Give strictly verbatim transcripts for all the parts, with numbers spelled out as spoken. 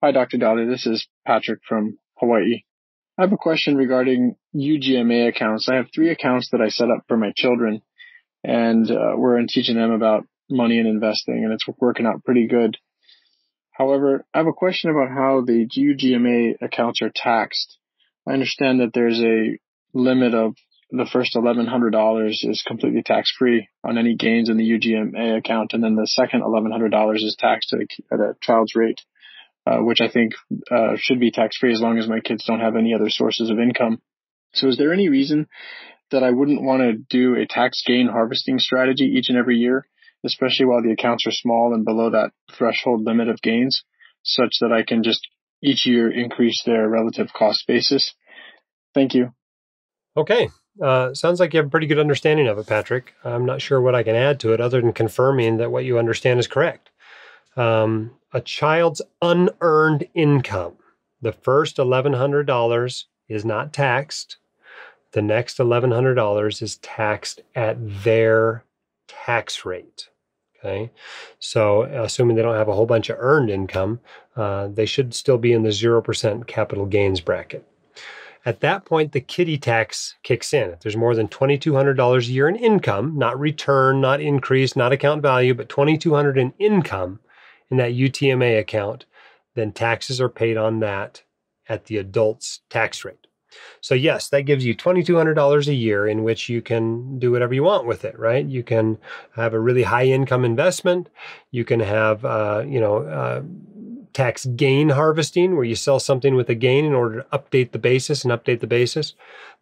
Hi, Doctor Daly. This is Patrick from Hawaii. I have a question regarding U G M A accounts. I have three accounts that I set up for my children, and uh, we're teaching them about money and investing, and it's working out pretty good. However, I have a question about how the U G M A accounts are taxed. I understand that there's a limit of the first eleven hundred dollars is completely tax-free on any gains in the U G M A account, and then the second eleven hundred dollars is taxed at a, at a child's rate, uh, which I think uh, should be tax-free as long as my kids don't have any other sources of income. So is there any reason that I wouldn't want to do a tax gain harvesting strategy each and every year, especially while the accounts are small and below that threshold limit of gains, such that I can just each year increase their relative cost basis? Thank you. Okay. Uh, sounds like you have a pretty good understanding of it, Patrick. I'm not sure what I can add to it other than confirming that what you understand is correct. Um, a child's unearned income, the first eleven hundred dollars is not taxed. The next eleven hundred dollars is taxed at their tax rate. Okay, so assuming they don't have a whole bunch of earned income, uh, they should still be in the zero percent capital gains bracket. At that point, the kitty tax kicks in. If there's more than twenty-two hundred dollars a year in income, not return, not increase, not account value, but twenty-two hundred dollars in income in that U T M A account, then taxes are paid on that at the adult's tax rate. So yes, that gives you twenty-two hundred dollars a year in which you can do whatever you want with it, right? You can have a really high income investment. You can have, uh, you know, uh, tax gain harvesting, where you sell something with a gain in order to update the basis and update the basis.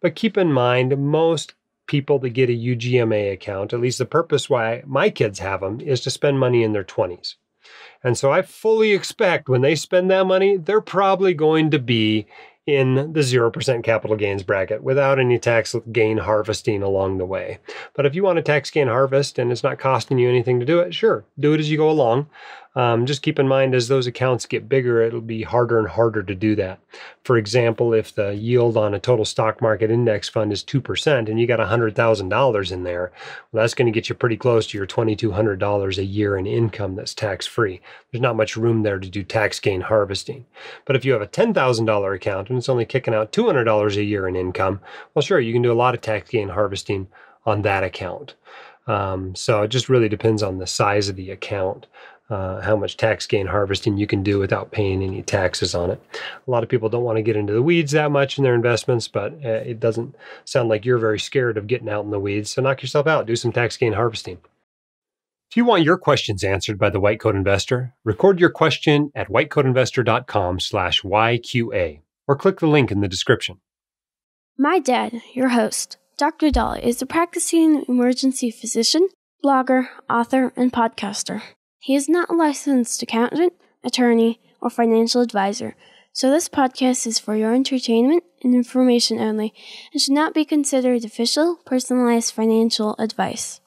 But keep in mind, most people that get a U G M A account, at least the purpose why my kids have them, is to spend money in their twenties. And so I fully expect when they spend that money, they're probably going to be in the zero percent capital gains bracket without any tax gain harvesting along the way. But if you want to tax gain harvest and it's not costing you anything to do it, sure, do it as you go along. Um, just keep in mind as those accounts get bigger, it'll be harder and harder to do that. For example, if the yield on a total stock market index fund is two percent and you got one hundred thousand dollars in there, well, that's going to get you pretty close to your twenty-two hundred dollars a year in income that's tax-free. There's not much room there to do tax gain harvesting. But if you have a ten thousand dollar account and it's only kicking out two hundred dollars a year in income, well, sure, you can do a lot of tax gain harvesting on that account. Um, so it just really depends on the size of the account, uh, how much tax gain harvesting you can do without paying any taxes on it. A lot of people don't want to get into the weeds that much in their investments, but uh, it doesn't sound like you're very scared of getting out in the weeds. So knock yourself out, do some tax gain harvesting. If you want your questions answered by the White Coat Investor, record your question at white coat investor dot com slash Y Q A. or click the link in the description. My dad, your host, Doctor Daly, is a practicing emergency physician, blogger, author, and podcaster. He is not a licensed accountant, attorney, or financial advisor, so this podcast is for your entertainment and information only and should not be considered official, personalized financial advice.